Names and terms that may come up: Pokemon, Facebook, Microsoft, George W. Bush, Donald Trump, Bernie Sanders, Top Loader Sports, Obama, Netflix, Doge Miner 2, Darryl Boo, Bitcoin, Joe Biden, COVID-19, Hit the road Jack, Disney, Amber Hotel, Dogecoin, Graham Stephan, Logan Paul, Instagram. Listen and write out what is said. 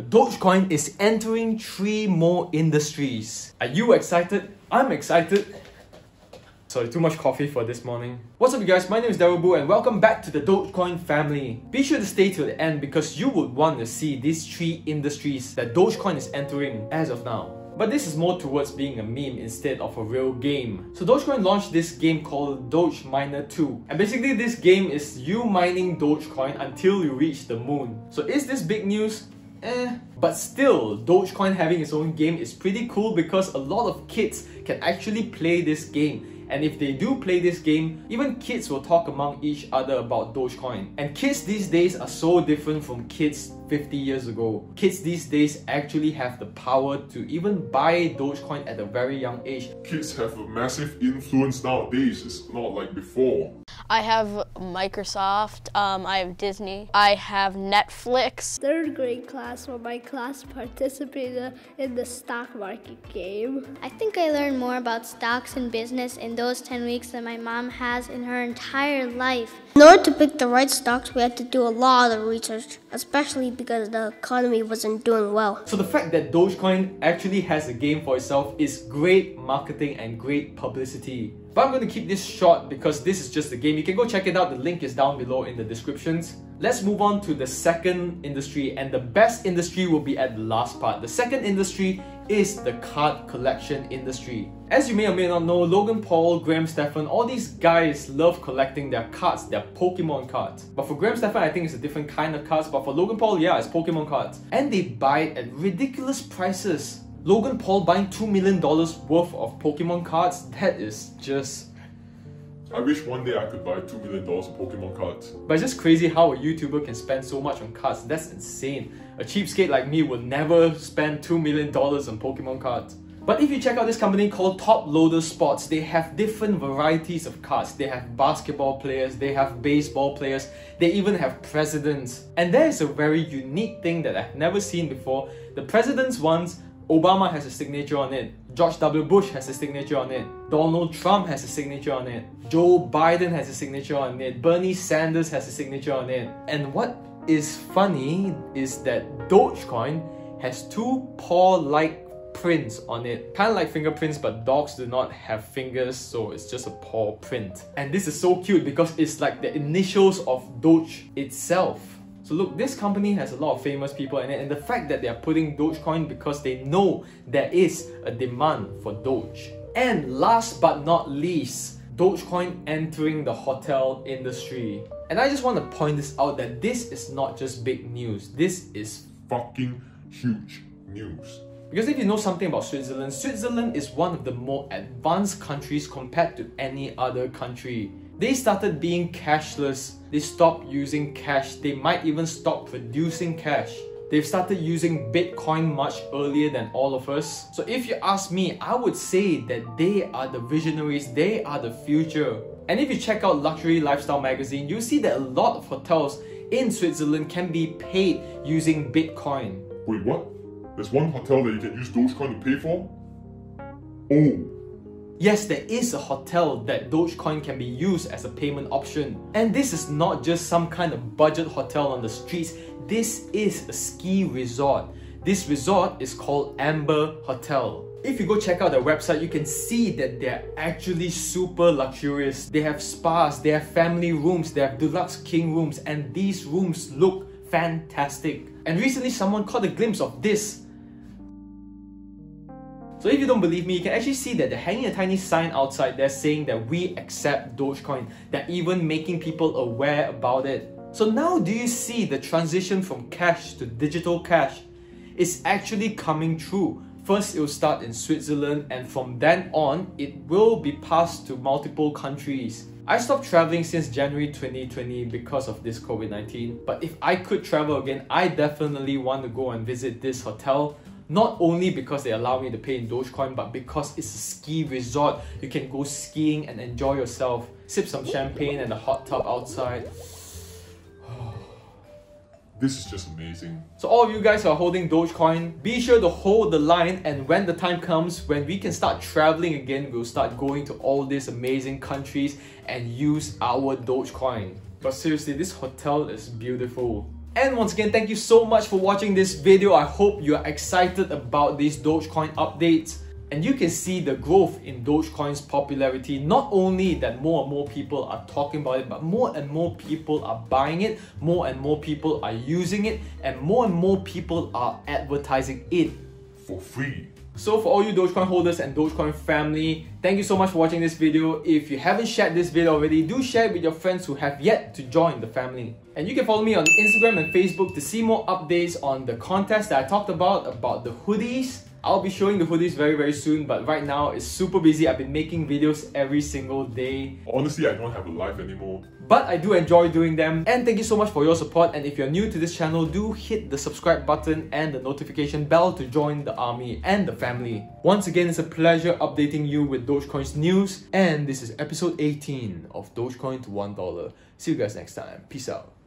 Dogecoin is entering 3 more industries. Are you excited? I'm excited. Sorry, too much coffee for this morning. What's up you guys, my name is Darryl Boo and welcome back to the Dogecoin family. Be sure to stay till the end because you would want to see these 3 industries that Dogecoin is entering as of now. But this is more towards being a meme instead of a real game. So Dogecoin launched this game called Doge Miner 2. And basically this game is you mining Dogecoin until you reach the moon. So is this big news? But still, Dogecoin having its own game is pretty cool because a lot of kids can actually play this game. And if they do play this game, even kids will talk among each other about Dogecoin. And kids these days are so different from kids 50 years ago. Kids these days actually have the power to even buy Dogecoin at a very young age. Kids have a massive influence nowadays, it's not like before. I have Microsoft, I have Disney, I have Netflix. Third grade class, where my class participated in the stock market game. I think I learned more about stocks and business in those 10 weeks than my mom has in her entire life. In order to pick the right stocks, we had to do a lot of research, especially because the economy wasn't doing well. So the fact that Dogecoin actually has a game for itself is great marketing and great publicity. But I'm going to keep this short because this is just a game. You can go check it out. The link is down below in the descriptions. Let's move on to the second industry, and the best industry will be at the last part. The second industry is the card collection industry. As you may or may not know, Logan Paul, Graham Stephan, all these guys love collecting their cards, their Pokemon cards. But for Graham Stephan, I think it's a different kind of cards, but for Logan Paul, yeah, it's Pokemon cards. And they buy it at ridiculous prices. Logan Paul buying $2 million worth of Pokemon cards, that is just... I wish one day I could buy $2 million of Pokemon cards. But it's just crazy how a YouTuber can spend so much on cards, that's insane. A cheapskate like me would never spend $2 million on Pokemon cards. But if you check out this company called Top Loader Sports, they have different varieties of cards. They have basketball players, they have baseball players, they even have presidents. And there is a very unique thing that I've never seen before. The presidents ones, Obama has a signature on it, George W. Bush has a signature on it, Donald Trump has a signature on it, Joe Biden has a signature on it, Bernie Sanders has a signature on it. And what is funny is that Dogecoin has 2 paw-like prints on it. Kind of like fingerprints, but dogs do not have fingers, so it's just a paw print. And this is so cute because it's like the initials of Doge itself. So look, this company has a lot of famous people in it, and the fact that they are putting Dogecoin because they know there is a demand for Doge. And last but not least, Dogecoin entering the hotel industry. And I just want to point this out that this is not just big news, this is fucking huge news. Because if you know something about Switzerland, Switzerland is one of the more advanced countries compared to any other country. They started being cashless, they stopped using cash, they might even stop producing cash. They've started using Bitcoin much earlier than all of us. So if you ask me, I would say that they are the visionaries, they are the future. And if you check out Luxury Lifestyle magazine, you see that a lot of hotels in Switzerland can be paid using Bitcoin. Wait, what? There's one hotel that you can use Dogecoin to pay for? Oh! Yes, there is a hotel that Dogecoin can be used as a payment option. And this is not just some kind of budget hotel on the streets. This is a ski resort. This resort is called Amber Hotel. If you go check out their website, you can see that they're actually super luxurious. They have spas, they have family rooms, they have deluxe king rooms, and these rooms look fantastic. And recently someone caught a glimpse of this. So if you don't believe me, you can actually see that they're hanging a tiny sign outside there saying that we accept Dogecoin. They're even making people aware about it. So now do you see the transition from cash to digital cash? It's actually coming true. First, it will start in Switzerland, and from then on, it will be passed to multiple countries. I stopped traveling since January 2020 because of this COVID-19, but if I could travel again, I definitely want to go and visit this hotel. Not only because they allow me to pay in Dogecoin, but because it's a ski resort. You can go skiing and enjoy yourself. Sip some champagne and a hot tub outside. This is just amazing. So all of you guys who are holding Dogecoin, be sure to hold the line, and when the time comes, when we can start traveling again, we'll start going to all these amazing countries and use our Dogecoin. But seriously, this hotel is beautiful. And once again, thank you so much for watching this video. I hope you are excited about these Dogecoin updates. And you can see the growth in Dogecoin's popularity. Not only that more and more people are talking about it, but more and more people are buying it, more and more people are using it, and more people are advertising it for free. So for all you Dogecoin holders and Dogecoin family, thank you so much for watching this video. If you haven't shared this video already, do share it with your friends who have yet to join the family. And you can follow me on Instagram and Facebook to see more updates on the contest that I talked about the hoodies. I'll be showing the hoodies very soon, but right now it's super busy. I've been making videos every single day. Honestly, I don't have a life anymore. But I do enjoy doing them. And thank you so much for your support. And if you're new to this channel, do hit the subscribe button and the notification bell to join the army and the family. Once again, it's a pleasure updating you with Dogecoin's news. And this is episode 18 of Dogecoin to $1. See you guys next time. Peace out.